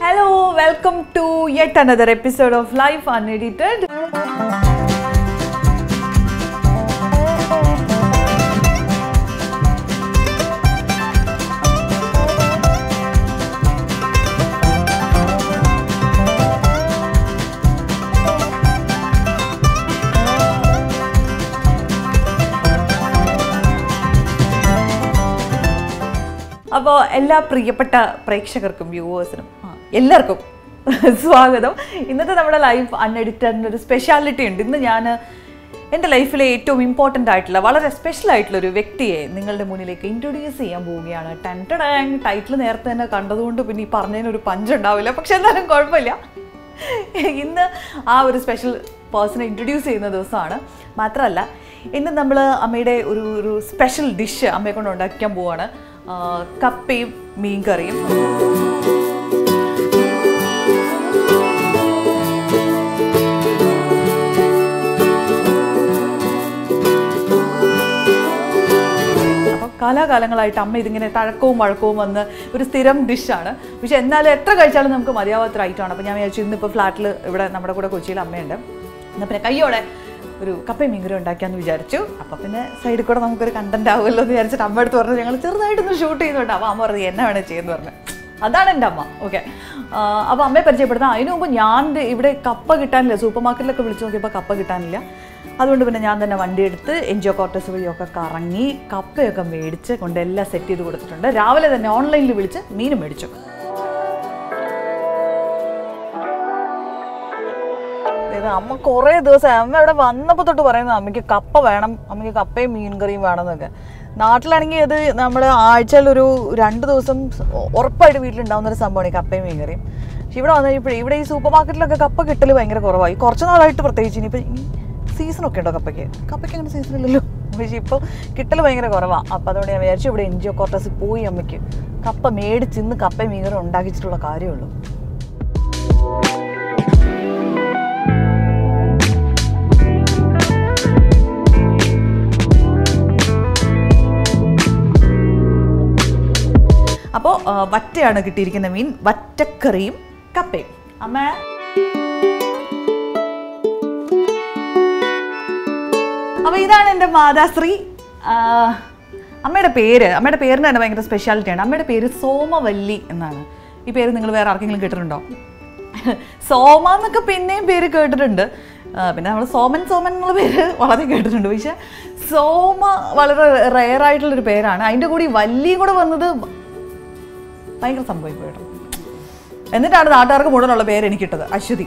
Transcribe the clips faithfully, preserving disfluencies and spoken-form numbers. Hello, welcome to yet another episode of Life Unedited. അപ്പോൾ എല്ലാ പ്രിയപ്പെട്ട പ്രേക്ഷകർക്കും വ്യൂവേഴ്സിനും എല്ലാവർക്കും സ്വാഗതം. ഇന്നത്തെ നമ്മുടെ ലൈഫ് അൺഎഡിറ്റഡിൻ്റെ ഒരു സ്പെഷ്യാലിറ്റി ഉണ്ട്. ഇന്ന് ഞാൻ എൻ്റെ ലൈഫിലെ ഏറ്റവും ഇമ്പോർട്ടൻ്റ് ആയിട്ടുള്ള വളരെ സ്പെഷ്യൽ ആയിട്ടുള്ളൊരു വ്യക്തിയെ നിങ്ങളുടെ മുന്നിലേക്ക് ഇൻട്രൊഡ്യൂസ് ചെയ്യാൻ പോവുകയാണ്. ടെൻറ്റഡ് ടൈറ്റിൽ നേരത്തെ തന്നെ കണ്ടതുകൊണ്ട് പിന്നെ ഈ പറഞ്ഞതിനൊരു പഞ്ചുണ്ടാവില്ല, പക്ഷെ എന്നാലും കുഴപ്പമില്ല. ഇന്ന് ആ ഒരു സ്പെഷ്യൽ പേഴ്സണെ ഇൻട്രൊഡ്യൂസ് ചെയ്യുന്ന ദിവസമാണ്. മാത്രമല്ല ഇന്ന് നമ്മൾ അമ്മയുടെ ഒരു ഒരു സ്പെഷ്യൽ ഡിഷ് അമ്മയെ കൊണ്ട് ഉണ്ടാക്കാൻ പോവുകയാണ്, കപ്പയും മീൻകറിയും. അപ്പം കാലാകാലങ്ങളായിട്ട് അമ്മ ഇതിങ്ങനെ തഴക്കവും വഴക്കവും വന്ന് ഒരു സ്ഥിരം ഡിഷാണ്. പക്ഷെ എന്നാലും എത്ര കഴിച്ചാലും നമുക്ക് മതിയാവാത്ത ഐറ്റമാണ്. അപ്പം ഞാൻ വിചാരിച്ചു ഇന്നിപ്പോൾ ഫ്ലാറ്റിൽ ഇവിടെ നമ്മുടെ കൂടെ കൊച്ചിയിൽ അമ്മയുണ്ട്, എന്നാൽ പിന്നെ കയ്യോടെ ഒരു കപ്പയും മീൻകറി ഉണ്ടാക്കിയാന്ന് വിചാരിച്ചു. അപ്പം പിന്നെ സൈഡിൽ കൂടെ നമുക്കൊരു കണ്ടന്റ് ആവുമല്ലോ എന്ന് വിചാരിച്ചിട്ട് അമ്മ അടുത്ത് പറഞ്ഞു ഞങ്ങൾ ചെറുതായിട്ടൊന്ന് ഷൂട്ട് ചെയ്യുന്നുണ്ട്. അപ്പം അമ്മ പറഞ്ഞു എന്നെ വേണേൽ ചെയ്യുമെന്ന് പറഞ്ഞു. അതാണ് എൻ്റെ അമ്മ. ഓക്കെ, അപ്പോൾ അമ്മയെ പരിചയപ്പെടുത്താം. അതിനു മുമ്പ് ഞാൻ ഇവിടെ കപ്പ കിട്ടാനില്ല, സൂപ്പർ മാർക്കറ്റിലൊക്കെ വിളിച്ചു നോക്കിയപ്പോൾ കപ്പ കിട്ടാനില്ല. അതുകൊണ്ട് പിന്നെ ഞാൻ തന്നെ വണ്ടിയെടുത്ത് എൻജിഒ ക്വാർട്ടേഴ്സ് വഴിയൊക്കെ കറങ്ങി കപ്പയൊക്കെ മേടിച്ച് കൊണ്ട് എല്ലാം സെറ്റ് ചെയ്ത് കൊടുത്തിട്ടുണ്ട്. രാവിലെ തന്നെ ഓൺലൈനിൽ വിളിച്ച് മീനും മേടിച്ചു. അമ്മ കുറേ ദിവസമായി, അമ്മ ഇവിടെ വന്നപ്പോൾ തൊട്ട് പറയുന്നത് അമ്മയ്ക്ക് കപ്പ വേണം, അമ്മയ്ക്ക് കപ്പയും മീൻകറിയും വേണം എന്നൊക്കെ. നാട്ടിലാണെങ്കിൽ അത് നമ്മൾ ആഴ്ചയിലൊരു രണ്ട് ദിവസം ഉറപ്പായിട്ട് വീട്ടിലുണ്ടാകുന്നൊരു സംഭവമാണ് ഈ കപ്പയും മീൻകറിയും. പക്ഷെ ഇവിടെ വന്നു കഴിയുമ്പോഴേ ഇവിടെ ഈ സൂപ്പർ മാർക്കറ്റിലൊക്കെ കപ്പ കിട്ടൽ ഭയങ്കര കുറവായി കുറച്ച് നാളായിട്ട്. പ്രത്യേകിച്ച് ഇനിയിപ്പോൾ സീസണൊക്കെ ഉണ്ടോ കപ്പയ്ക്ക്? കപ്പയ്ക്ക് അങ്ങനെ സീസണില്ലല്ലോ, പക്ഷേ ഇപ്പോൾ കിട്ടൽ ഭയങ്കര കുറവാണ്. അപ്പോൾ അതുകൊണ്ട് ഞാൻ വിചാരിച്ചു ഇവിടെ എൻജിഒ ക്വാർട്ടേഴ്സിൽ പോയി അമ്മയ്ക്ക് കപ്പ മേടിച്ച് ഇന്ന് കപ്പയും മീൻകറി ഉണ്ടാക്കിച്ചിട്ടുള്ള കാര്യമുള്ളൂ. അപ്പോൾ വറ്റയാണ് കിട്ടിയിരിക്കുന്ന മീൻ, വറ്റക്കറിയും കപ്പയും. അമ്മ അപ്പോൾ ഇതാണ് എൻ്റെ മാതാശ്രീ. അമ്മയുടെ പേര്, അമ്മയുടെ പേരിന് തന്നെ ഭയങ്കര സ്പെഷ്യാലിറ്റിയാണ്. അമ്മയുടെ പേര് സോമവല്ലി എന്നാണ്. ഈ പേര് നിങ്ങൾ വേറെ ആർക്കെങ്കിലും കേട്ടിട്ടുണ്ടോ? സോമ എന്നൊക്കെ പിന്നെയും പേര് കേട്ടിട്ടുണ്ട്, പിന്നെ നമ്മൾ സോമൻ സോമൻ എന്നുള്ള പേര് വളരെ കേട്ടിട്ടുണ്ട്. പക്ഷേ സോമ വളരെ റെയറായിട്ടുള്ളൊരു പേരാണ്. അതിൻ്റെ കൂടി വല്ലിയും കൂടെ വന്നത് ഭയങ്കര സംഭവം പോയിട്ടോ. എന്നിട്ടാണ് നാട്ടുകാർക്ക് മുഴുവനുള്ള പേര് എനിക്കിട്ടത്, അശ്വതി.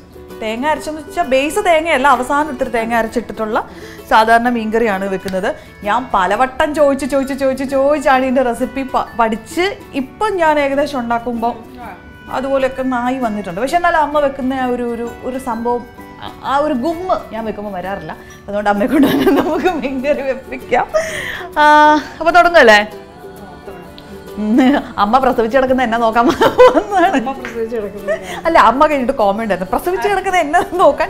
തേങ്ങ അരച്ചെന്ന് വെച്ചാൽ ബേസ് തേങ്ങയല്ല, അവസാനം ഇത്തിരി തേങ്ങ അരച്ചിട്ടിട്ടുള്ള സാധാരണ മീൻകറിയാണ് വെക്കുന്നത്. ഞാൻ പലവട്ടം ചോദിച്ച് ചോദിച്ച് ചോദിച്ച് ചോദിച്ചാണ് ഇതിൻ്റെ റെസിപ്പി പഠിച്ച് ഇപ്പം ഞാൻ ഏകദേശം ഉണ്ടാക്കുമ്പോൾ അതുപോലെയൊക്കെ നായി വന്നിട്ടുണ്ട്. പക്ഷെ എന്നാലും അമ്മ വെക്കുന്ന ആ ഒരു ഒരു സംഭവം, ആ ഒരു ഗുമ്മ് ഞാൻ വെക്കുമ്പോൾ വരാറില്ല. അതുകൊണ്ട് അമ്മയെ കൊണ്ട് തന്നെ നമുക്ക് മീൻകറി വെപ്പിക്കാം. അപ്പോൾ തുടങ്ങല്ലേ? അമ്മ പ്രസവിച്ച് കിടക്കുന്ന എന്നെ നോക്കാൻ വന്നതാണ്. അല്ല, അമ്മ കഴിഞ്ഞിട്ട് കോമന്റ് ആയിരുന്നു, പ്രസവിച്ച് കിടക്കുന്ന എന്നെ നോക്കാൻ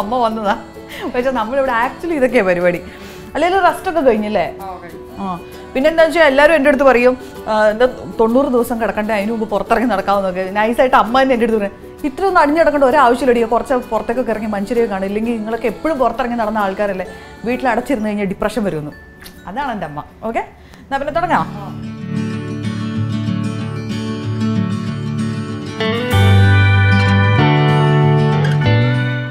അമ്മ വന്നതാ. പക്ഷെ നമ്മളിവിടെ ആക്ച്വലി ഇതൊക്കെയാണ് പരിപാടി. അല്ലെങ്കിൽ റെസ്റ്റൊക്കെ കഴിഞ്ഞില്ലേ? ആ, പിന്നെ എന്താണെന്ന് വെച്ചാൽ എല്ലാവരും എൻ്റെ അടുത്ത് പറയും എന്താ തൊണ്ണൂറ് ദിവസം കിടക്കണ്ടേ, അതിന് മുമ്പ് പുറത്തിറങ്ങി നടക്കാവുന്നൊക്കെ നൈസായിട്ട് അമ്മ തന്നെ എൻ്റെ അടുത്ത് പറയും ഇത്രയൊന്നും അടിഞ്ഞിടക്കേണ്ട ഒരാവശ്യമില്ലടിയോ, കുറച്ച് പുറത്തേക്കൊക്കെ ഇറങ്ങി മനുഷ്യരെ കാണും, ഇല്ലെങ്കിൽ നിങ്ങളൊക്കെ എപ്പോഴും പുറത്തിറങ്ങി നടന്ന ആൾക്കാരല്ലേ, വീട്ടിൽ അടച്ചിരുന്ന് കഴിഞ്ഞാൽ ഡിപ്രഷൻ വരുമെന്ന്. അതാണ് എൻ്റെ അമ്മ. ഓക്കെ, എന്നാൽ പിന്നെ തുടങ്ങാം.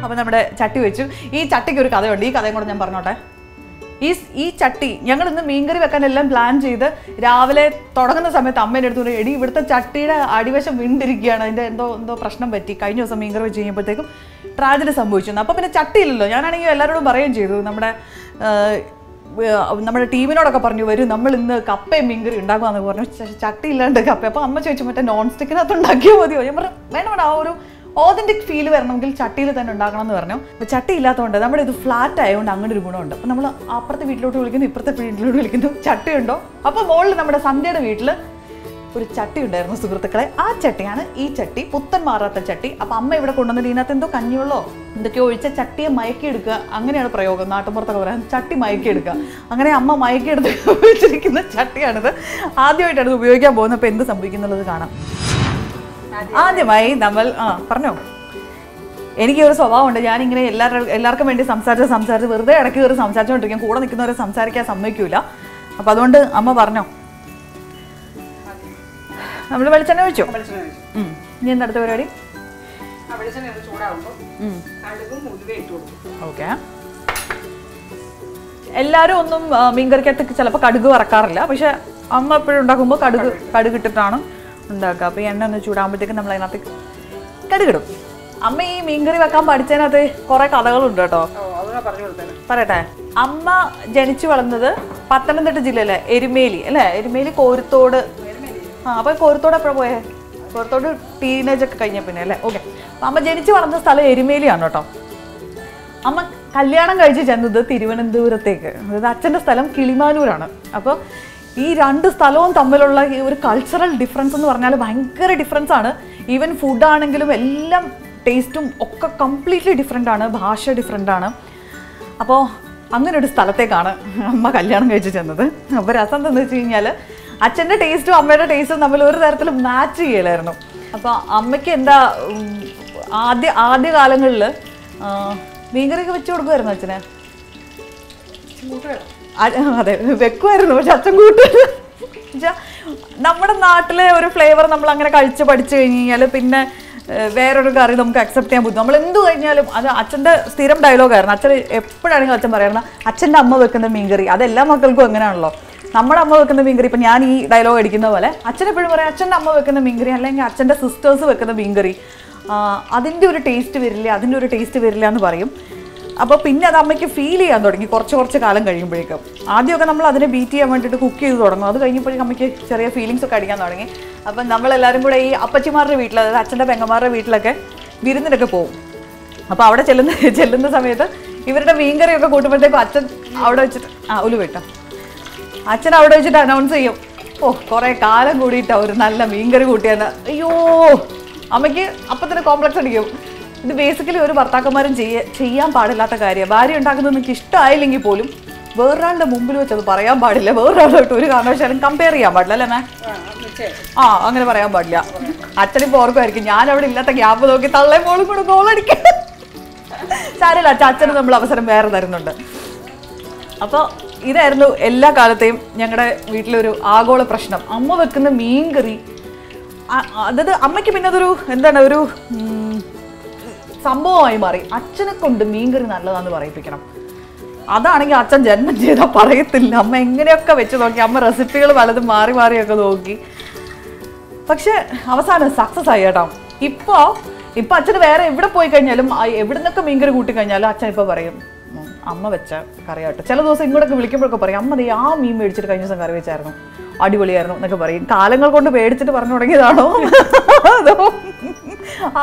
അപ്പം നമ്മുടെ ചട്ടി വെച്ചു. ഈ ചട്ടിക്ക് ഒരു കഥയുണ്ട്, ഈ കഥയും കൂടെ ഞാൻ പറഞ്ഞോട്ടെ. ഈ ഈ ചട്ടി ഞങ്ങൾ ഇന്ന് മീൻകറി വെക്കാനെല്ലാം പ്ലാൻ ചെയ്ത് രാവിലെ തുടങ്ങുന്ന സമയത്ത് അമ്മേൻ്റെ അടുത്ത് ഒരു എടി ഇവിടുത്തെ ചട്ടിയുടെ അടിവശം വീണ്ടിരിക്കുകയാണ്, അതിൻ്റെ എന്തോ എന്തോ പ്രശ്നം പറ്റി, കഴിഞ്ഞ ദിവസം മീൻകറി വെച്ച് കഴിഞ്ഞപ്പോഴത്തേക്കും ട്രാജഡി സംഭവിച്ചു. അപ്പോൾ പിന്നെ ചട്ടിയില്ലല്ലോ. ഞാനാണെങ്കിൽ എല്ലാവരോടും പറയുകയും ചെയ്തു, നമ്മുടെ നമ്മുടെ ടീമിനോടൊക്കെ പറഞ്ഞു വരും നമ്മൾ ഇന്ന് കപ്പയും മീൻകറി ഉണ്ടാക്കുവാന്ന് പറഞ്ഞു. ചട്ടി ഇല്ലാണ്ട് കപ്പ. അപ്പോൾ അമ്മ ചോദിച്ചു മറ്റേ നോൺ സ്റ്റിക്കിനകത്ത് ഉണ്ടാക്കിയാൽ മതിയോ? ഞാൻ പറഞ്ഞു വേണ്ട വേണ്ട, ആ ഒരു authentic feel varanamenkil chatti il thanne undakanam nu parnu appo chatti illathathonde nammade idu flat ayond angane oru gunam undu appo nammal apparthe veettilotte vilikkunnu ipparthe veettilotte vilikkunnu chatti undo appo mollil nammade Sandhyade veettile oru chatti undairunnu suhruthukale aa chattiyana ee chatti puttan maaratha chatti appo amma ivide kondunnu inathe endo kanniyullo എന്തൊക്കെയോ ഒഴിച്ച ചട്ടിയെ മയക്കി എടുക്കുക, അങ്ങനെയാണ് പ്രയോഗം. നാട്ടുമ്പുറത്തൊക്കെ പറയാൻ ചട്ടി മയക്കി എടുക്കുക. അങ്ങനെ അമ്മ മയക്കി എടുത്ത് ഉപയോഗിച്ചിരിക്കുന്ന ചട്ടിയാണിത്. ആദ്യമായിട്ടാണ് ഉപയോഗിക്കാൻ പോകുന്നത്. അപ്പോൾ എന്ത് സംഭവിക്കുന്നുള്ളത് കാണാം. ആദ്യമായി നമ്മൾ ആ പറഞ്ഞോ, എനിക്ക് ഒരു സ്വഭാവമുണ്ട്. ഞാനിങ്ങനെ എല്ലാവരും എല്ലാവർക്കും വേണ്ടി സംസാരിച്ച് സംസാരിച്ച് വെറുതെ ഇടയ്ക്ക് കയറി സംസാരിച്ചുകൊണ്ടിരിക്കും. കൂടെ നിൽക്കുന്നവരെ സംസാരിക്കാൻ സമ്മതിക്കില്ല. അപ്പോൾ അതുകൊണ്ട് അമ്മ പറഞ്ഞോ, നമ്മൾ വെളിച്ചെണ്ണ ഒഴിച്ചോ? ഇനി എന്താ അടുത്ത പരിപാടി? ഓക്കെ, എല്ലാവരും ഒന്നും മീൻകറിക്കകത്ത് ചിലപ്പോൾ കടുക് വറക്കാറില്ല. പക്ഷെ അമ്മ എപ്പോഴും ഉണ്ടാക്കുമ്പോൾ കടുക് കടുക് ഇട്ടിട്ടാണ് ഉണ്ടാക്കുക. അപ്പോൾ എണ്ണ ഒന്ന് ചൂടാകുമ്പോഴത്തേക്കും നമ്മൾ അതിനകത്ത് കടുകിടും. അമ്മ ഈ മീൻകറി വെക്കാൻ പഠിച്ചതിനകത്ത് കുറേ കഥകളുണ്ട് കേട്ടോ. പറയട്ടെ, അമ്മ ജനിച്ചു വളർന്നത് പത്തനംതിട്ട ജില്ലയിലെ എരുമേലി അല്ലേ? എരുമേലി കോരുത്തോട്. ആ, അപ്പോൾ കോരുത്തോട് എപ്പോഴാണ് പോയേ? കോരുത്തോട് ടീനേജൊക്കെ കഴിഞ്ഞ പിന്നെ അല്ലേ? ഓക്കെ, അമ്മ ജനിച്ചു വളർന്ന സ്ഥലം എരുമേലിയാണ് കേട്ടോ. അമ്മ കല്യാണം കഴിച്ച് ചെന്നത് തിരുവനന്തപുരത്തേക്ക്. അതായത് അച്ഛൻ്റെ സ്ഥലം കിളിമാനൂരാണ്. അപ്പോൾ ഈ രണ്ട് സ്ഥലവും തമ്മിലുള്ള ഈ ഒരു കൾച്ചറൽ ഡിഫറൻസ് എന്ന് പറഞ്ഞാൽ ഭയങ്കര ഡിഫറൻസ് ആണ്. ഈവൻ ഫുഡാണെങ്കിലും എല്ലാം ടേസ്റ്റും ഒക്കെ കംപ്ലീറ്റ്ലി ഡിഫറെൻ്റ് ആണ്. ഭാഷ ഡിഫറെൻ്റ് ആണ്. അപ്പോൾ അങ്ങനൊരു സ്ഥലത്തേക്കാണ് അമ്മ കല്യാണം കഴിച്ച് ചെന്നത്. അപ്പോൾ രസം എന്താണെന്ന് വെച്ച് കഴിഞ്ഞാൽ അച്ഛൻ്റെ ടേസ്റ്റും അമ്മയുടെ ടേസ്റ്റും തമ്മിൽ ഒരു തരത്തിലും മാച്ച് ചെയ്യലായിരുന്നു. അപ്പോൾ അമ്മയ്ക്ക് എന്താ ആദ്യ ആദ്യ കാലങ്ങളിൽ മീൻകറിയൊക്കെ വെച്ച് കൊടുക്കുമായിരുന്നു അച്ഛന്? അതെ, വെക്കുമായിരുന്നു. പക്ഷെ അച്ഛൻ കൂട്ടുകാർ നമ്മുടെ നാട്ടിലെ ഒരു ഫ്ലേവർ നമ്മൾ അങ്ങനെ കഴിച്ച് പഠിച്ചു കഴിഞ്ഞ് കഴിഞ്ഞാൽ പിന്നെ വേറൊരു കറി നമുക്ക് അക്സെപ്റ്റ് ചെയ്യാൻ പറ്റും. നമ്മൾ എന്ത് കഴിഞ്ഞാലും അത് അച്ഛൻ്റെ സ്ഥിരം ഡയലോഗായിരുന്നു. അച്ഛൻ എപ്പോഴാണെങ്കിലും അച്ഛൻ പറയുന്നത് അച്ഛൻ്റെ അമ്മ വെക്കുന്ന മീൻകറി. അതെല്ലാ മക്കൾക്കും അങ്ങനെയാണല്ലോ. നമ്മുടെ അമ്മ വെക്കുന്ന മീൻകറി, ഇപ്പം ഞാൻ ഈ ഡയലോഗ് അടിക്കുന്ന പോലെ അച്ഛനെപ്പോഴും പറയാം അച്ഛൻ്റെ അമ്മ വെക്കുന്ന മീൻകറി അല്ലെങ്കിൽ അച്ഛൻ്റെ സിസ്റ്റേഴ്സ് വെക്കുന്ന മീൻകറി അതിൻ്റെ ഒരു ടേസ്റ്റ് വരില്ല, അതിൻ്റെ ഒരു ടേസ്റ്റ് വരില്ല എന്ന് പറയും. അപ്പോൾ പിന്നെ അത് അമ്മയ്ക്ക് ഫീൽ ചെയ്യാൻ തുടങ്ങി കുറച്ച് കുറച്ച് കാലം കഴിയുമ്പോഴേക്കും. ആദ്യമൊക്കെ നമ്മൾ അതിനെ ബീറ്റ് ചെയ്യാൻ വേണ്ടിയിട്ട് കുക്ക് ചെയ്ത് തുടങ്ങും. അത് കഴിഞ്ഞപ്പോഴേക്കും അമ്മയ്ക്ക് ചെറിയ ഫീലിങ്സ് ഒക്കെ അടിക്കാൻ തുടങ്ങി. അപ്പം നമ്മളെല്ലാവരും കൂടെ ഈ അപ്പച്ചിമാരുടെ വീട്ടിൽ, അതായത് അച്ഛൻ്റെ പെങ്ങന്മാരുടെ വീട്ടിലൊക്കെ വിരുന്നിനൊക്കെ പോകും. അപ്പോൾ അവിടെ ചെല്ലുന്ന ചെല്ലുന്ന സമയത്ത് ഇവരുടെ മീൻകറിയൊക്കെ കൂട്ടുമ്പോഴത്തേക്കും അച്ഛൻ അവിടെ വെച്ചിട്ട് ആ ഉലു കേട്ടോ അച്ഛൻ അവിടെ വെച്ചിട്ട് അനൗൺസ് ചെയ്യും, ഓ കുറേ കാലം കൂടിയിട്ടാണ് ഒരു നല്ല മീൻകറി കൂട്ടിയെന്ന്. അയ്യോ, അമ്മയ്ക്ക് അപ്പം തന്നെ കോംപ്ലക്സ് അടിക്കും. ഇത് ബേസിക്കലി ഒരു ഭർത്താക്കന്മാരും ചെയ്യാൻ ചെയ്യാൻ പാടില്ലാത്ത കാര്യമാണ്. ഭാര്യ ഉണ്ടാക്കുന്നത് നിങ്ങൾക്ക് ഇഷ്ടമായില്ലെങ്കിൽ പോലും വേറൊരാളുടെ മുമ്പിൽ വെച്ച് അത് പറയാൻ പാടില്ല. വേറൊരാളായിട്ട് ഒരു കാരണവശാലും കമ്പയർ ചെയ്യാൻ പാടില്ല അല്ലേ മേ? ആ, അങ്ങനെ പറയാൻ പാടില്ല. അച്ഛനിപ്പോൾ ഓർക്കുമായിരിക്കും ഞാനവിടെ ഇല്ലാത്ത ഗ്യാപ്പ് നോക്കി തള്ളേ മോളും കൂടെ ഗോളടിക്കും. സാരമില്ല, അച്ഛൻ അച്ഛന് നമ്മൾ അവസരം വേറെ തരുന്നുണ്ട്. അപ്പോൾ ഇതായിരുന്നു എല്ലാ കാലത്തെയും ഞങ്ങളുടെ വീട്ടിലൊരു ആഗോള പ്രശ്നം, അമ്മ വെക്കുന്ന മീൻകറി. അതായത് അമ്മയ്ക്ക് പിന്നെ അതൊരു എന്താണ് ഒരു സംഭവമായി മാറി. അച്ഛനെ കൊണ്ട് മീൻകറി നല്ലതാണെന്ന് പറയിപ്പിക്കണം. അതാണെങ്കിൽ അച്ഛൻ ജന്മം ചെയ്താൽ പറയത്തില്ല. അമ്മ എങ്ങനെയൊക്കെ വെച്ച് നോക്കി, അമ്മ റെസിപ്പികൾ പലതും മാറി മാറിയൊക്കെ നോക്കി. പക്ഷെ അവസാനം സക്സസ് ആയി കേട്ടോ. ഇപ്പോൾ ഇപ്പോൾ അച്ഛന് വേറെ എവിടെ പോയി കഴിഞ്ഞാലും എവിടെ നിന്നൊക്കെ മീൻകറി കൂട്ടിക്കഴിഞ്ഞാലും അച്ഛൻ ഇപ്പോൾ പറയും അമ്മ വെച്ച കറിയായിട്ട്. ചില ദിവസം ഇങ്ങോട്ടൊക്കെ വിളിക്കുമ്പോഴൊക്കെ പറയും അമ്മ ദേ ആ മീൻ മേടിച്ചിട്ട് കഴിഞ്ഞ ദിവസം കറി വെച്ചായിരുന്നു, അടിപൊളിയായിരുന്നു എന്നൊക്കെ പറയും. കാലങ്ങൾ കൊണ്ട് പേടിച്ചിട്ട് പറഞ്ഞു തുടങ്ങിയതാണോ അതോ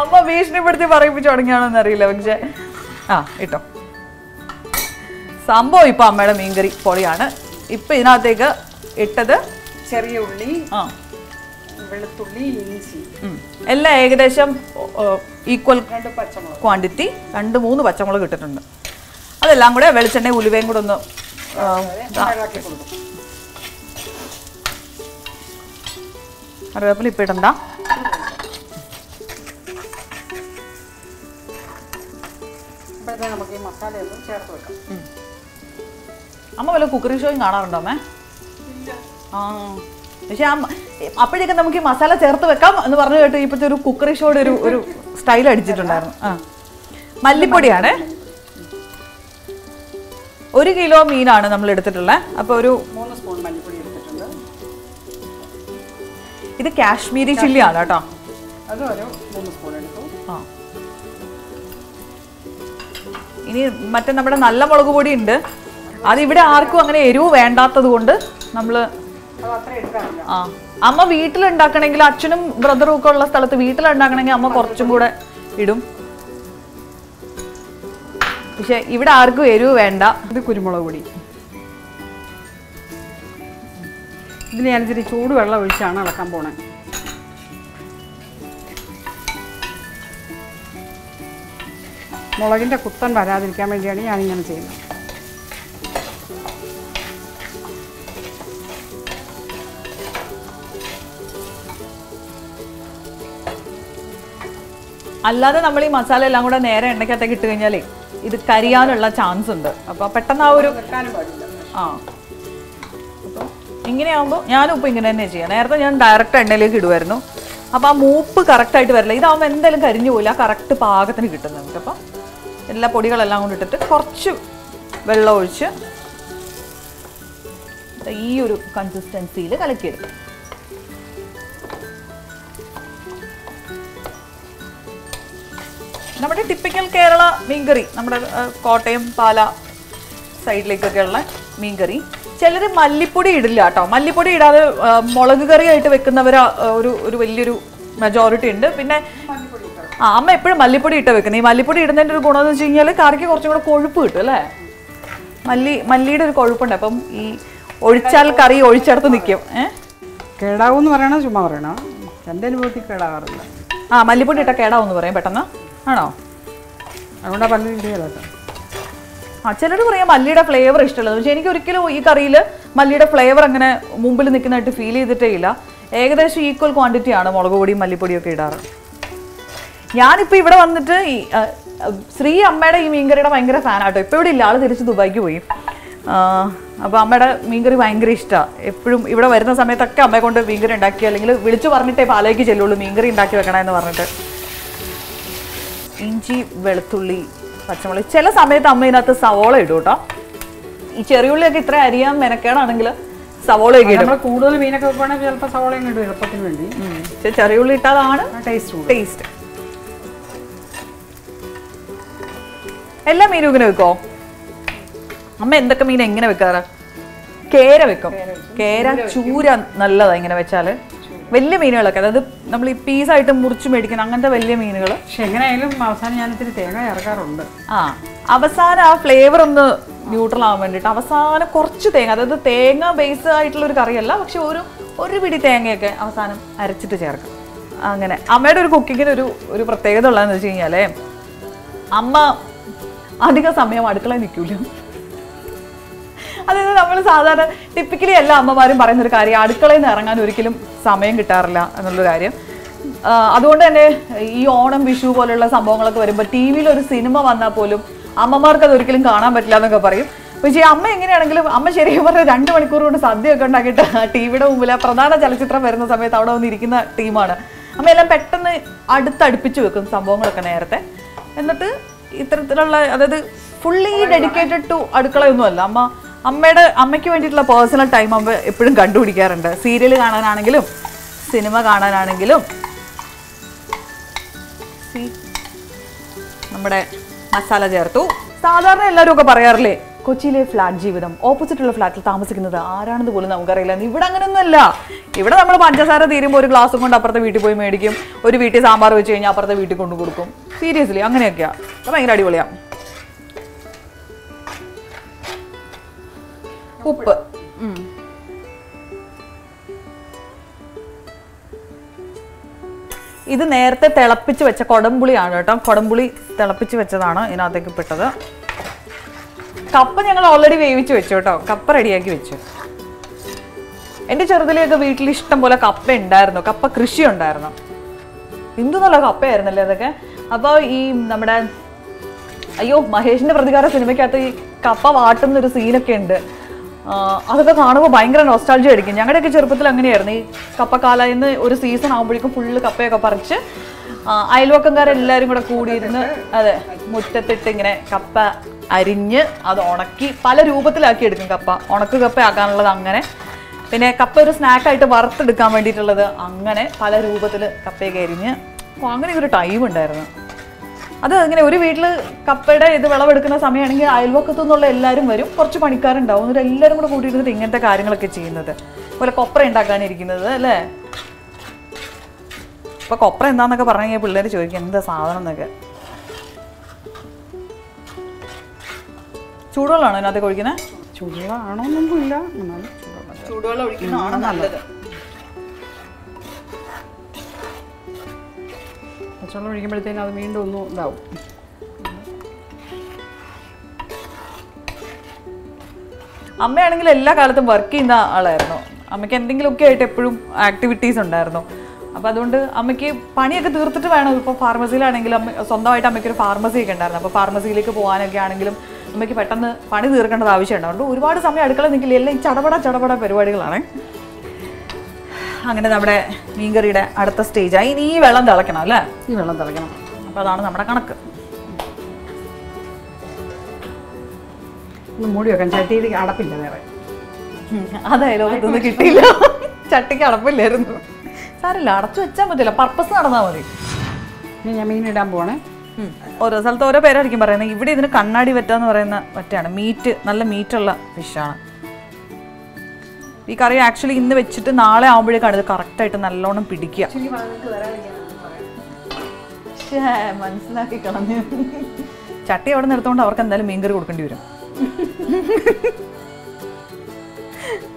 അമ്മ ഭീഷണിപ്പെടുത്തി പറയിപ്പിച്ചു തുടങ്ങിയാണോ എന്നറിയില്ല. പക്ഷെ ആ ഇട്ടോ സംഭവം ഇപ്പം അമ്മയുടെ മീൻകറി പൊളിയാണ്. ഇപ്പം ഇതിനകത്തേക്ക് ഇട്ടത് ചെറിയ ഉള്ളി, ആ വെളുത്തുള്ളി, ഇഞ്ചി എല്ലാം ഏകദേശം ഈക്വൽ ക്വാണ്ടിറ്റി, രണ്ട് മൂന്ന് പച്ചമുളക് ഇട്ടിട്ടുണ്ട്. അതെല്ലാം കൂടെ വെളിച്ചെണ്ണ ഉലുവയും കൂടെ ഒന്ന് കറിവേപ്പില ഇപ്പം ഇടണ്ട. അമ്മ വല്ല കുക്കറിംഗ് ഷോയും കാണാറുണ്ടോ അമ്മേ? ആ, പക്ഷെ അപ്പോഴേക്കും നമുക്ക് ഈ മസാല ചേർത്ത് വെക്കാം എന്ന് പറഞ്ഞു കേട്ട് ഇപ്പോഴത്തെ ഒരു കുക്കറിംഗ് ഷോയുടെ ഒരു ഒരു സ്റ്റൈൽ അടിച്ചിട്ടുണ്ടായിരുന്നു. ആ, മല്ലിപ്പൊടിയാണ്. ഒരു കിലോ മീനാണ് നമ്മൾ എടുത്തിട്ടുള്ളത്. അപ്പോൾ ഒരു മൂന്ന് സ്പൂൺ മല്ലിപ്പൊടി എടുത്തിട്ടുണ്ട്. ഇത് കാശ്മീരി ചില്ലിയാണ് കേട്ടോ. ആ, ഇനി മറ്റേ നമ്മുടെ നല്ല മുളക് പൊടി ഉണ്ട്. അതിവിടെ ആർക്കും അങ്ങനെ എരിവ് വേണ്ടാത്തത് കൊണ്ട് നമ്മൾ ആ അമ്മ വീട്ടിലുണ്ടാക്കണമെങ്കിൽ, അച്ഛനും ബ്രദറും ഒക്കെ ഉള്ള സ്ഥലത്ത് വീട്ടിലുണ്ടാക്കണമെങ്കിൽ അമ്മ കുറച്ചും കൂടെ idum. Isha, ivida argu eru venda. Idu kurumala gudi. Idu neyal jiri chodu varla vishana lakam pona. Molaginda kuttan varadi kamel jani yani yani jena. അല്ലാതെ നമ്മൾ ഈ മസാല എല്ലാം കൂട നേരെ എണ്ണക്കകത്തേക്ക് ഇട്ടു കഴിഞ്ഞാൽ ഇത് കരിയാനുള്ള ചാൻസ് ഉണ്ട്. അപ്പോൾ പെട്ടെന്ന് ആ ഒരു വെക്കാനും പാടില്ല. ആ. അപ്പോൾ ഇങ്ങനെ ആവുമ്പോൾ ഞാൻ ഉപ്പ് ഇങ്ങനെ തന്നെ ചെയ്യാം. നേരത്തെ ഞാൻ ഡയറക്റ്റ് എണ്ണയിലേക്ക് ഇടുവായിരുന്നു. അപ്പോൾ ആ മൂപ്പ് കറക്റ്റ് ആയിട്ട് വരില്ല. ഇതാവുമ്പോൾ എന്തായാലും കരിഞ്ഞു പോവില്ല. കറക്റ്റ് പാകത്തിന് കിട്ടുന്നുണ്ട്. അപ്പോൾ എല്ലാ പൊടികളെല്ലാം കൂടി ഇട്ടിട്ട് കുറച്ച് വെള്ളം ഒഴിച്ച് ഈ ഒരു കൺസിസ്റ്റൻസിയിൽ കലക്കിയെടുക്കും. നമ്മുടെ ടിപ്പിക്കൽ കേരള മീൻകറി, നമ്മുടെ കോട്ടയം പാല സൈഡിലേക്കൊക്കെയുള്ള മീൻകറി. ചിലർ മല്ലിപ്പൊടി ഇടില്ല കേട്ടോ. മല്ലിപ്പൊടി ഇടാതെ മുളക് കറിയായിട്ട് വെക്കുന്നവർ ഒരു ഒരു വലിയൊരു മെജോറിറ്റി ഉണ്ട്. പിന്നെ ആ അമ്മ എപ്പോഴും മല്ലിപ്പൊടി ഇട്ട് വെക്കുന്നത്. ഈ മല്ലിപ്പൊടി ഇടുന്നതിൻ്റെ ഒരു ഗുണമെന്ന് വെച്ച് കഴിഞ്ഞാൽ കറിക്ക് കുറച്ചും കൂടെ കൊഴുപ്പ് കിട്ടും അല്ലേ. മല്ലി മല്ലിയുടെ ഒരു കൊഴുപ്പുണ്ട്. അപ്പം ഈ ഒഴിച്ചാൽ കറി ഒഴിച്ചെടുത്ത് നിൽക്കും. ഏഹ് കേടാവെന്ന് പറയണോ ചുമ്മാ പറയണോ? എൻ്റെ അനുഭവത്തിൽ കേടാകാറില്ല. ആ മല്ലിപ്പൊടി ഇട്ടാൽ കേടാവെന്ന് പറയും പെട്ടെന്ന് ആണോ? അതുകൊണ്ടാ പല്ലി ഇടുക. ആ ചിലർ പറയാം മല്ലിയുടെ ഫ്ലേവർ ഇഷ്ടമുള്ളത്. പക്ഷേ എനിക്ക് ഒരിക്കലും ഈ കറിയിൽ മല്ലിയുടെ ഫ്ലേവർ അങ്ങനെ മുമ്പിൽ നിൽക്കുന്നതായിട്ട് ഫീൽ ചെയ്തിട്ടേ ഇല്ല. ഏകദേശം ഈക്വൽ ക്വാണ്ടിറ്റിയാണ് മുളക് പൊടിയും മല്ലിപ്പൊടിയും ഒക്കെ ഇടാറ്. ഞാനിപ്പോൾ ഇവിടെ വന്നിട്ട് ഈ ശ്രീ അമ്മയുടെ ഈ മീൻകറിയുടെ ഭയങ്കര ഫാനാട്ടോ. ഇപ്പോൾ ഇവിടെ ഇല്ല, ആൾ തിരിച്ച് ദുബായിക്ക് പോയി. അപ്പോൾ അമ്മയുടെ മീൻകറി ഭയങ്കര ഇഷ്ടമാണ്. എപ്പോഴും ഇവിടെ വരുന്ന സമയത്തൊക്കെ അമ്മയെ കൊണ്ട് മീൻകറി ഉണ്ടാക്കി, അല്ലെങ്കിൽ വിളിച്ചു പറഞ്ഞിട്ടേ പാലയ്ക്ക് ചെല്ലുള്ളൂ മീൻകറി ഉണ്ടാക്കി വെക്കണമെന്ന് പറഞ്ഞിട്ട്. ഇഞ്ചി, വെളുത്തുള്ളി, പച്ചമുളക്. ചില സമയത്ത് അമ്മ ഇതിനകത്ത് സവോള ഇടും കേട്ടോ. ഈ ചെറിയുള്ളിയൊക്കെ ഇത്ര അരിയാൻ മെനക്കേടാണെങ്കിൽ സവോളയൊക്കെ ഇടും. കൂടുതൽ മീനൊക്കെ വെക്കുകയാണെങ്കിൽ ചിലപ്പോൾ സവോള ഇടും എളുപ്പത്തിന് വേണ്ടി. പക്ഷേ ചെറിയുള്ളി ഇട്ടാലാണ് ടേസ്റ്റ് ടേസ്റ്റ് എല്ലാ മീനും ഇങ്ങനെ വെക്കോ? അമ്മ എന്തൊക്കെ മീൻ എങ്ങനെ വെക്കാറ്? കേര വെക്കും. കേര, ചൂര നല്ലതാണ് ഇങ്ങനെ വെച്ചാൽ. വലിയ മീനുകളൊക്കെ, അതായത് നമ്മൾ ഈ പീസായിട്ട് മുറിച്ച് മേടിക്കുന്ന അങ്ങനത്തെ വലിയ മീനുകൾ. പക്ഷെ എങ്ങനെയായാലും അവസാനം ഞാനിത്തിരി തേങ്ങ ഇറക്കാറുണ്ട്. ആ അവസാനം ആ ഫ്ലേവർ ഒന്ന് ന്യൂട്രൽ ആവാൻ വേണ്ടിയിട്ട് അവസാനം കുറച്ച് തേങ്ങ, അതായത് തേങ്ങ ബേസ് ആയിട്ടുള്ള ഒരു കറിയല്ല, പക്ഷെ ഒരു ഒരു പിടി തേങ്ങയൊക്കെ അവസാനം അരച്ചിട്ട് ചേർക്കാം. അങ്ങനെ അമ്മയുടെ ഒരു കുക്കിങ്ങിന് ഒരു ഒരു പ്രത്യേകത ഉള്ളതെന്ന് വെച്ച് കഴിഞ്ഞാലേ അമ്മ അധിക സമയം അടുക്കളയിൽ നിൽക്കില്ല. അതായത് നമ്മൾ സാധാരണ ടിപ്പിക്കലി എല്ലാ അമ്മമാരും പറയുന്നൊരു കാര്യം, അടുക്കളയിൽ നിന്ന് ഇറങ്ങാൻ ഒരിക്കലും സമയം കിട്ടാറില്ല എന്നുള്ളൊരു കാര്യം. അതുകൊണ്ട് തന്നെ ഈ ഓണം, വിഷു പോലെയുള്ള സംഭവങ്ങളൊക്കെ വരുമ്പോൾ ടി വിയിൽ ഒരു സിനിമ വന്നാൽ പോലും അമ്മമാർക്ക് അതൊരിക്കലും കാണാൻ പറ്റില്ല എന്നൊക്കെ പറയും. പക്ഷേ അമ്മ എങ്ങനെയാണെങ്കിലും അമ്മ ശരിക്കും പറഞ്ഞാൽ രണ്ട് മണിക്കൂർ കൊണ്ട് സദ്യയൊക്കെ ഉണ്ടാക്കിയിട്ട് ടി വിയുടെ മുമ്പിൽ ആ പ്രധാന ചലച്ചിത്രം വരുന്ന സമയത്ത് അവിടെ വന്നിരിക്കുന്ന ടീമാണ് അമ്മ. എല്ലാം പെട്ടെന്ന് അടുത്തടുപ്പിച്ച് വെക്കും സംഭവങ്ങളൊക്കെ നേരത്തെ. എന്നിട്ട് ഇത്തരത്തിലുള്ള, അതായത് ഫുള്ളി ഡെഡിക്കേറ്റഡ് ടു അടുക്കളയൊന്നുമല്ല അമ്മ. അമ്മയുടെ അമ്മയ്ക്ക് വേണ്ടിയിട്ടുള്ള പേഴ്സണൽ ടൈം അമ്മ എപ്പോഴും കണ്ടുപിടിക്കാറുണ്ട്. സീരിയൽ കാണാനാണെങ്കിലും സിനിമ കാണാനാണെങ്കിലും നമ്മുടെ മസാല ചേർത്തു. സാധാരണ എല്ലാവരും ഒക്കെ പറയാറില്ലേ, കൊച്ചിയിലെ ഫ്ലാറ്റ് ജീവിതം, ഓപ്പോസിറ്റുള്ള ഫ്ലാറ്റിൽ താമസിക്കുന്നത് ആരാണെന്ന് പോലും നമുക്കറിയില്ല. ഇവിടെ അങ്ങനെയൊന്നുമല്ല. ഇവിടെ നമ്മൾ പഞ്ചസാര തീരുമ്പോൾ ഒരു ഗ്ലാസ് കൊണ്ട് അപ്പുറത്തെ വീട്ടിൽ പോയി മേടിക്കും. ഒരു വീട്ടിൽ സാമ്പാർ വെച്ച് കഴിഞ്ഞാൽ അപ്പുറത്തെ വീട്ടിൽ കൊണ്ടു കൊടുക്കും. സീരിയസ്ലി അങ്ങനെയൊക്കെയാണ്. അത് ഭയങ്കര അടിപൊളിയാണ്. ഉപ്പ് ഇത് നേരത്തെ തിളപ്പിച്ച് വെച്ച കൊടംപുളിയാണ് കേട്ടോ. കൊടംപുളി തിളപ്പിച്ച് വെച്ചതാണ് ഇതിനകത്തേക്ക് പെട്ടത്. കപ്പ ഞങ്ങൾ ഓൾറെഡി വേവിച്ച് വെച്ചു കേട്ടോ. കപ്പ റെഡിയാക്കി വെച്ചു. എൻ്റെ ചെറുതിലെയൊക്കെ വീട്ടിൽ ഇഷ്ടം പോലെ കപ്പ ഉണ്ടായിരുന്നു. കപ്പ കൃഷി ഉണ്ടായിരുന്നു. എന്തെന്നല്ല കപ്പയായിരുന്നല്ലേ അതൊക്കെ. അപ്പോൾ ഈ നമ്മുടെ അയ്യോ മഹേഷിൻ്റെ പ്രതികാര സിനിമയ്ക്കകത്ത് ഈ കപ്പ വാട്ടുന്നൊരു സീനൊക്കെ ഉണ്ട്. അതൊക്കെ കാണുമ്പോൾ ഭയങ്കര നൊസ്റ്റാൾജിയ അടിക്കും. ഞങ്ങളുടെയൊക്കെ ചെറുപ്പത്തിൽ അങ്ങനെയായിരുന്നു. ഈ കപ്പക്കാലയിൽ നിന്ന് ഒരു സീസൺ ആകുമ്പോഴേക്കും ഫുള്ള് കപ്പയൊക്കെ പറിച്ച് അയൽവക്കംകാരെല്ലാവരും കൂടെ കൂടിയിരുന്ന് അതെ മുറ്റത്തിട്ട് ഇങ്ങനെ കപ്പ അരിഞ്ഞ് അത് ഉണക്കി പല രൂപത്തിലാക്കി എടുക്കും. കപ്പ ഉണക്ക് കപ്പ ആക്കാനുള്ളത് അങ്ങനെ, പിന്നെ കപ്പ ഒരു സ്നാക്കായിട്ട് വറുത്തെടുക്കാൻ വേണ്ടിയിട്ടുള്ളത് അങ്ങനെ, പല രൂപത്തിൽ കപ്പയൊക്കെ അരിഞ്ഞ്. അപ്പോൾ അങ്ങനെ ഒരു ടൈം ഉണ്ടായിരുന്നു. അത് ഇങ്ങനെ ഒരു വീട്ടിൽ കപ്പയുടെ ഇത് വിളവെടുക്കുന്ന സമയമാണെങ്കിൽ അയൽവക്കത്തു നിന്നുള്ള എല്ലാവരും വരും. കുറച്ച് പണിക്കാരുണ്ടാവും. എന്നിട്ട് എല്ലാവരും കൂടെ കൂട്ടിയിരുന്നിട്ട് ഇങ്ങനത്തെ കാര്യങ്ങളൊക്കെ ചെയ്യുന്നത് പോലെ കൊപ്ര ഉണ്ടാക്കാനിരിക്കുന്നത് അല്ലേ. അപ്പോൾ കൊപ്ര എന്താണെന്നൊക്കെ പറഞ്ഞാൽ പിള്ളേർ ചോദിക്കും എന്താ സാധനം എന്നൊക്കെ. ചൂടുവെള്ളമാണോ അതിനകത്ത് ഒഴിക്കുന്നത്? ചൂടുവെള്ളം ആണോന്നൊന്നും ഇല്ല, ചൂടുവെള്ളം ഒഴിക്കുന്നതാണ് നല്ലത്. പച്ചവെള്ളം ഒഴിക്കുമ്പോഴത്തേക്കും അത് വീണ്ടും ഒന്നും ഇതാവും. അമ്മയാണെങ്കിൽ എല്ലാ കാലത്തും വർക്ക് ചെയ്യുന്ന ആളായിരുന്നു. അമ്മയ്ക്ക് എന്തെങ്കിലുമൊക്കെ ആയിട്ട് എപ്പോഴും ആക്ടിവിറ്റീസ് ഉണ്ടായിരുന്നു. അപ്പോൾ അതുകൊണ്ട് അമ്മയ്ക്ക് പണിയൊക്കെ തീർത്തിട്ട് വേണം. ഇപ്പോൾ ഫാർമസിയിലാണെങ്കിൽ അമ്മ സ്വന്തമായിട്ട് അമ്മയ്ക്കൊരു ഫാർമസിയൊക്കെ ഉണ്ടായിരുന്നു. അപ്പോൾ ഫാർമസിയിലേക്ക് പോകാനൊക്കെ ആണെങ്കിലും അമ്മയ്ക്ക് പെട്ടെന്ന് പണി തീർക്കേണ്ടത് ആവശ്യമുണ്ട്. അതുകൊണ്ട് ഒരുപാട് സമയം അടുക്കള നിൽക്കില്ല, എല്ലാം ഈ ചടപട ചടപട പരിപാടികളാണ്. അങ്ങനെ നമ്മുടെ മീൻകറിയുടെ അടുത്ത സ്റ്റേജായി ഈ വെള്ളം തിളയ്ക്കണം അല്ലേ? ഈ വെള്ളം തിളയ്ക്കണം. അപ്പോൾ അതാണ് നമ്മുടെ കണക്ക്. മൂടി വെക്കാൻ ചട്ടിയിൽ അടപ്പില്ല, വേറെ അതായാലും അതൊന്നും കിട്ടിയില്ല, ചട്ടിക്ക് അടപ്പില്ലായിരുന്നു. സാരമില്ല, അടച്ചു വെച്ചാൽ പറ്റില്ല, പർപ്പസ് നടന്നാൽ മതി. ഇനി ഞാൻ മീൻ ഇടാൻ പോകണേ. ഓരോ സ്ഥലത്ത് ഓരോ പേരായിരിക്കും പറയുന്നത്. ഇവിടെ ഇതിന് കണ്ണാടി വറ്റാന്ന് പറയുന്ന വറ്റയാണ്. മീറ്റ്, നല്ല മീറ്റുള്ള ഫിഷാണ് ഈ കറി. ആക്ച്വലി ഇന്ന് വെച്ചിട്ട് നാളെ ആകുമ്പോഴേക്കാണ് ഇത് കറക്റ്റായിട്ട് നല്ലോണം പിടിക്കുക. മനസ്സിലാക്കി കളഞ്ഞു. ചട്ടി അവിടെ നിർത്തുകൊണ്ട് അവർക്ക് എന്തായാലും മീൻകറി കൊടുക്കേണ്ടി വരും.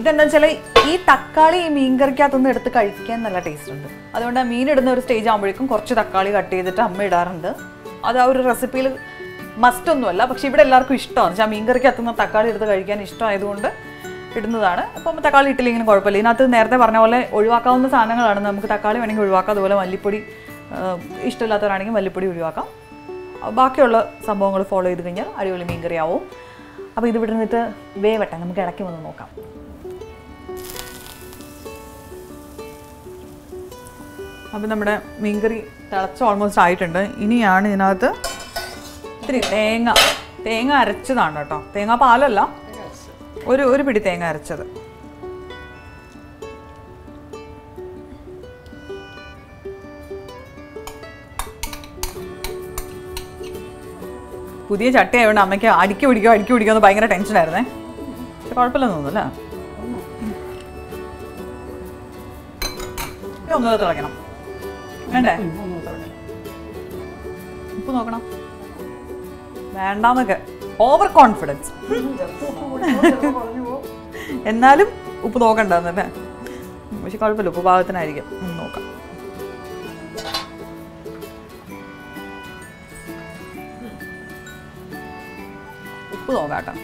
ഇതെന്താ വെച്ചാൽ ഈ തക്കാളി ഈ മീൻകറിക്കകത്തൊന്നും എടുത്ത് കഴിക്കാൻ നല്ല ടേസ്റ്റ് ഉണ്ട്. അതുകൊണ്ട് ആ മീൻ ഇടുന്ന ഒരു സ്റ്റേജ് ആകുമ്പോഴേക്കും കുറച്ച് തക്കാളി കട്ട് ചെയ്തിട്ട് അമ്മ ഇടാറുണ്ട്. അത് ആ ഒരു റെസിപ്പിയിൽ മസ്റ്റ് ഒന്നുമല്ല, പക്ഷെ ഇവിടെ എല്ലാവർക്കും ഇഷ്ടമാണ്. പക്ഷേ ആ മീൻകറിക്കകത്തുനിന്ന് തക്കാളി എടുത്ത് കഴിക്കാൻ ഇഷ്ടമായതുകൊണ്ട് ഇടുന്നതാണ്. അപ്പം തക്കാളി ഇട്ടില്ലെങ്കിലും കുഴപ്പമില്ല. ഇതിനകത്ത് നേരത്തെ പറഞ്ഞ പോലെ ഒഴിവാക്കാവുന്ന സാധനങ്ങളാണ്. നമുക്ക് തക്കാളി വേണമെങ്കിൽ ഒഴിവാക്കാം, അതുപോലെ മല്ലിപ്പൊടി ഇഷ്ടമില്ലാത്തവരാണെങ്കിൽ മല്ലിപ്പൊടി ഒഴിവാക്കാം. ബാക്കിയുള്ള സംഭവങ്ങൾ ഫോളോ ചെയ്ത് കഴിഞ്ഞാൽ അടിപൊളി മീൻകറി ആവും. അപ്പോൾ ഇത് ഇവിടെ നിന്നിട്ട് വേവട്ടെ, നമുക്ക് ഇടയ്ക്ക് വന്ന് നോക്കാം. അപ്പം നമ്മുടെ മീൻകറി തിളച്ച് ഓൾമോസ്റ്റ് ആയിട്ടുണ്ട്. ഇനിയാണ് ഇതിനകത്ത് ഇത്തിരി തേങ്ങ തേങ്ങ അരച്ചതാണ് കേട്ടോ. തേങ്ങ പാലല്ല, ഒരു ഒരു പിടി തേങ്ങ അരച്ചത്. പുതിയ ചട്ടി ആയതുകൊണ്ട് അമ്മയ്ക്ക് അടിക്കി പിടിക്കോ അടിക്കി പിടിക്കോ എന്ന് ഭയങ്കര ടെൻഷനായിരുന്നേ. പക്ഷെ കുഴപ്പമില്ലെന്ന് തോന്നുന്നു അല്ലേ? ഒന്നത് തിളയ്ക്കണം വേണ്ടേ? ഉപ്പ് നോക്കണം വേണ്ടാന്നൊക്കെ ഓവർ കോൺഫിഡൻസ്. എന്നാലും ഉപ്പ് നോക്കണ്ടല്ലേ? പക്ഷെ കുഴപ്പമില്ല, ഉപ്പ് പാകത്തിനായിരിക്കും. നോക്കാം. ഉപ്പ് നോക്കാട്ടോ.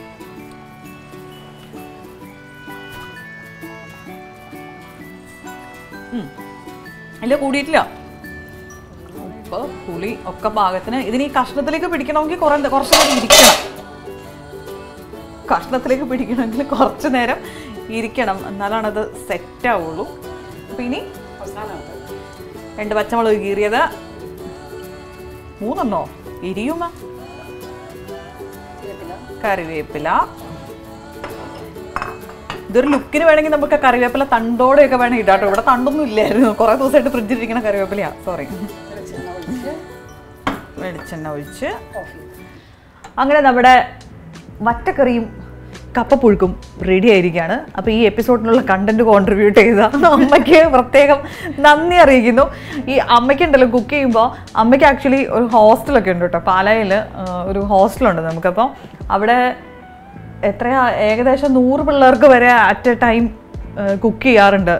ഇല്ല, കൂടിയിട്ടില്ല. ഉപ്പ് പുളി ഒക്കെ പാകത്തിന്. ഇതിന് ഈ കഷ്ണത്തിലേക്ക് പിടിക്കണമെങ്കിൽ കുറേ കുറച്ച് നേരം ഇരിക്കണം. കഷ്ണത്തിലേക്ക് പിടിക്കണമെങ്കിൽ കുറച്ച് നേരം ഇരിക്കണം, എന്നാലാണത് സെറ്റാവുള്ളൂ. അപ്പം ഇനി രണ്ട് പച്ചമുളക് കീറിയത്, മൂന്നെണ്ണോ ഇരിയുമ, കറിവേപ്പില. ഇതൊരു ലുക്കിന് വേണമെങ്കിൽ നമുക്ക് കറിവേപ്പില തണ്ടോടെയൊക്കെ വേണമെങ്കിൽ ഇടാട്ടോ. ഇവിടെ തണ്ടൊന്നും ഇല്ലായിരുന്നു, കുറേ ദിവസമായിട്ട് ഫ്രിഡ്ജിലിരിക്കണ കറിവേപ്പിലയാ. സോറി. വെളിച്ചെണ്ണ ഒഴിച്ച് അങ്ങനെ നമ്മുടെ വറ്റക്കറിയും കപ്പപ്പുഴുക്കും റെഡി ആയിരിക്കുകയാണ്. അപ്പോൾ ഈ എപ്പിസോഡിനുള്ള കണ്ടന്റ് കോൺട്രിബ്യൂട്ട് ചെയ്ത അമ്മയ്ക്ക് പ്രത്യേകം നന്ദി അറിയിക്കുന്നു. ഈ അമ്മയ്ക്കുണ്ടല്ലോ കുക്ക് ചെയ്യുമ്പോൾ, അമ്മയ്ക്ക് ആക്ച്വലി ഒരു ഹോസ്റ്റലൊക്കെ ഉണ്ട് കേട്ടോ. പാലായിൽ ഒരു ഹോസ്റ്റലുണ്ട് നമുക്കപ്പോൾ. അവിടെ എത്രയാ ഏകദേശം നൂറ് പിള്ളേർക്ക് വരെ അറ്റ് എ ടൈം കുക്ക് ചെയ്യാറുണ്ട്.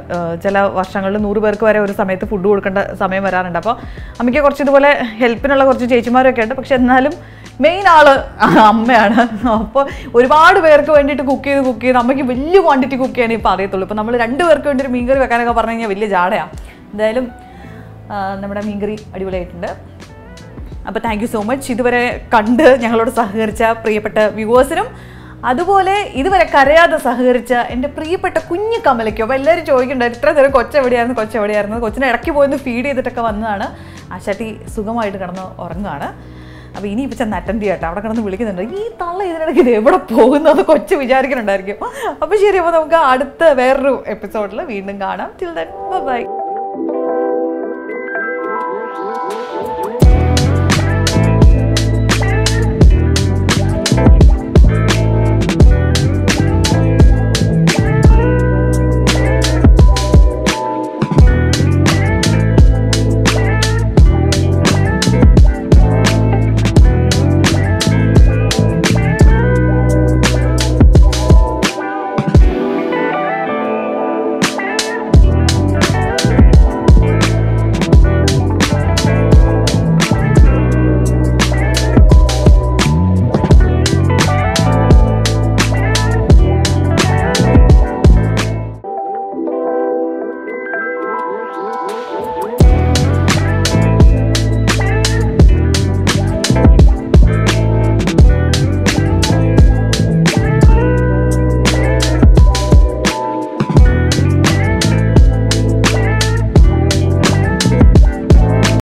ചില വർഷങ്ങളിൽ നൂറ് പേർക്ക് വരെ ഒരു സമയത്ത് ഫുഡ് കൊടുക്കേണ്ട സമയം വരാറുണ്ട്. അപ്പോൾ അമ്മയ്ക്ക് കുറച്ച് ഇതുപോലെ ഹെൽപ്പിനുള്ള കുറച്ച് ചേച്ചിമാരൊക്കെ ഉണ്ട്. പക്ഷെ എന്നാലും മെയിൻ ആള് അമ്മയാണ്. അപ്പോൾ ഒരുപാട് പേർക്ക് വേണ്ടിയിട്ട് കുക്ക് ചെയ്ത് കുക്ക് ചെയ്ത് അമ്മയ്ക്ക് വലിയ ക്വാണ്ടിറ്റി കുക്ക് ചെയ്യാനേ ഇപ്പോൾ അറിയത്തുള്ളൂ. ഇപ്പോൾ നമ്മൾ രണ്ട് പേർക്ക് വേണ്ടി ഒരു മീൻകറി വെക്കാനൊക്കെ പറഞ്ഞു കഴിഞ്ഞാൽ വലിയ ജാടയാണ്. എന്തായാലും നമ്മുടെ മീൻകറി അടിപൊളിയായിട്ടുണ്ട്. അപ്പോൾ താങ്ക് യു സോ മച്ച് ഇതുവരെ കണ്ട് ഞങ്ങളോട് സഹകരിച്ച പ്രിയപ്പെട്ട വ്യൂവേഴ്സിനും, അതുപോലെ ഇതുവരെ കരയാതെ സഹകരിച്ച എൻ്റെ പ്രിയപ്പെട്ട കുഞ്ഞു കമലയ്ക്കും. അപ്പോൾ എല്ലാവരും ചോദിക്കുന്നുണ്ടായിരുന്നു ഇത്ര നേരം കൊച്ചെവിടെയായിരുന്നു കൊച്ചെവിടെയായിരുന്നു കൊച്ചിനെ ഇടയ്ക്ക് പോയിന്ന് ഫീഡ് ചെയ്തിട്ടൊക്കെ വന്നതാണ്. ആ ചട്ടി സുഖമായിട്ട് കിടന്ന് ഉറങ്ങുകയാണ്. I mean, if it's an attendant theatre, I can look at the episode. Till then, bye bye.